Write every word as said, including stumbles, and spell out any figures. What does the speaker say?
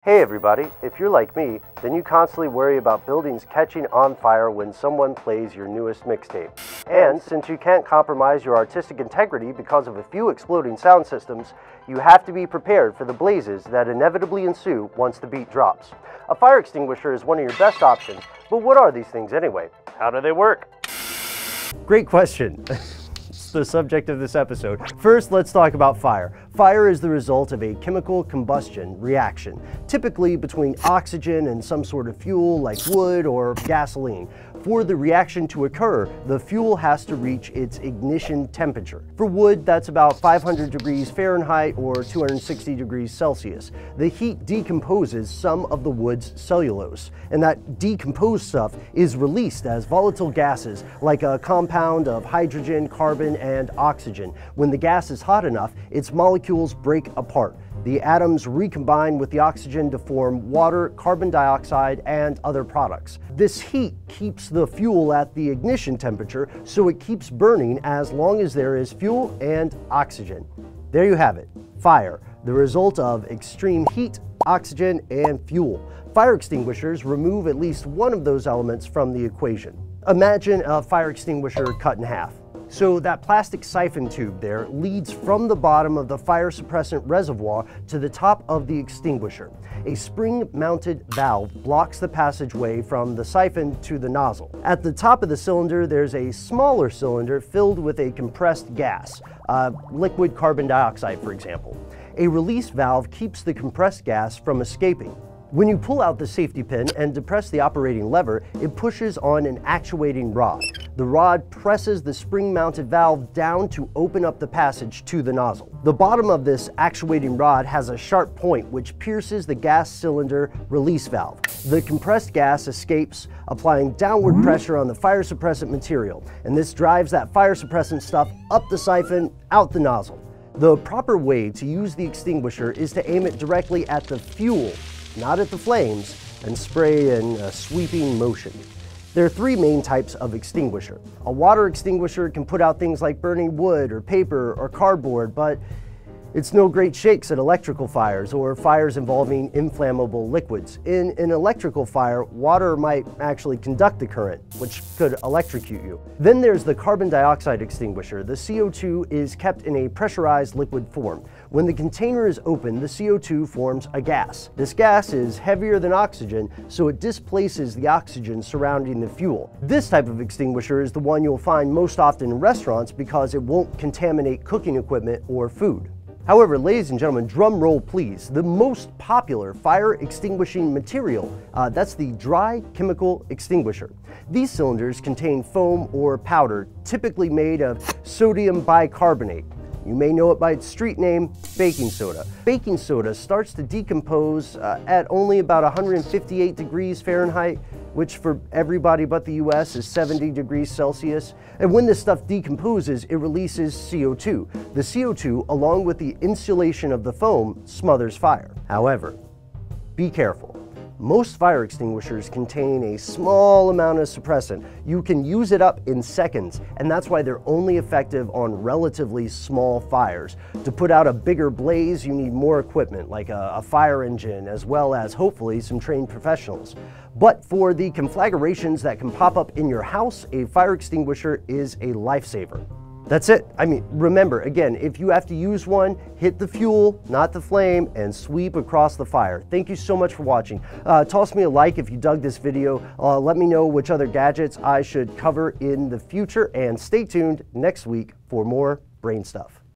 Hey everybody, if you're like me, then you constantly worry about buildings catching on fire when someone plays your newest mixtape. And since you can't compromise your artistic integrity because of a few exploding sound systems, you have to be prepared for the blazes that inevitably ensue once the beat drops. A fire extinguisher is one of your best options, but what are these things anyway? How do they work? Great question. The subject of this episode. First, let's talk about fire. Fire is the result of a chemical combustion reaction, typically between oxygen and some sort of fuel like wood or gasoline. For the reaction to occur, the fuel has to reach its ignition temperature. For wood, that's about five hundred degrees Fahrenheit or two hundred sixty degrees Celsius. The heat decomposes some of the wood's cellulose, and that decomposed stuff is released as volatile gases like a compound of hydrogen, carbon, and oxygen. When the gas is hot enough, its molecules break apart. The atoms recombine with the oxygen to form water, carbon dioxide, and other products. This heat keeps the fuel at the ignition temperature, so it keeps burning as long as there is fuel and oxygen. There you have it, fire, the result of extreme heat, oxygen, and fuel. Fire extinguishers remove at least one of those elements from the equation. Imagine a fire extinguisher cut in half. So that plastic siphon tube there leads from the bottom of the fire suppressant reservoir to the top of the extinguisher. A spring-mounted valve blocks the passageway from the siphon to the nozzle. At the top of the cylinder, there's a smaller cylinder filled with a compressed gas, uh, liquid carbon dioxide, for example. A release valve keeps the compressed gas from escaping. When you pull out the safety pin and depress the operating lever, it pushes on an actuating rod. The rod presses the spring-mounted valve down to open up the passage to the nozzle. The bottom of this actuating rod has a sharp point which pierces the gas cylinder release valve. The compressed gas escapes, applying downward pressure on the fire suppressant material, and this drives that fire suppressant stuff up the siphon, out the nozzle. The proper way to use the extinguisher is to aim it directly at the fuel, not at the flames, and spray in a sweeping motion. There are three main types of extinguisher. A water extinguisher can put out things like burning wood or paper or cardboard, but it's no great shakes at electrical fires or fires involving inflammable liquids. In an electrical fire, water might actually conduct the current, which could electrocute you. Then there's the carbon dioxide extinguisher. The C O two is kept in a pressurized liquid form. When the container is open, the C O two forms a gas. This gas is heavier than oxygen, so it displaces the oxygen surrounding the fuel. This type of extinguisher is the one you'll find most often in restaurants because it won't contaminate cooking equipment or food. However, ladies and gentlemen, drum roll please, the most popular fire extinguishing material, uh, that's the dry chemical extinguisher. These cylinders contain foam or powder, typically made of sodium bicarbonate. You may know it by its street name, baking soda. Baking soda starts to decompose uh, at only about one hundred fifty-eight degrees Fahrenheit, which for everybody but the U S is seventy degrees Celsius. And when this stuff decomposes, it releases C O two. The C O two, along with the insulation of the foam, smothers fire. However, be careful. Most fire extinguishers contain a small amount of suppressant. You can use it up in seconds, and that's why they're only effective on relatively small fires. To put out a bigger blaze, you need more equipment, like a, a fire engine, as well as, hopefully, some trained professionals. But for the conflagrations that can pop up in your house, a fire extinguisher is a lifesaver. That's it. I mean, remember, again, if you have to use one, hit the fuel, not the flame, and sweep across the fire. Thank you so much for watching. Uh, toss me a like if you dug this video. Uh, let me know which other gadgets I should cover in the future, and stay tuned next week for more Brain Stuff.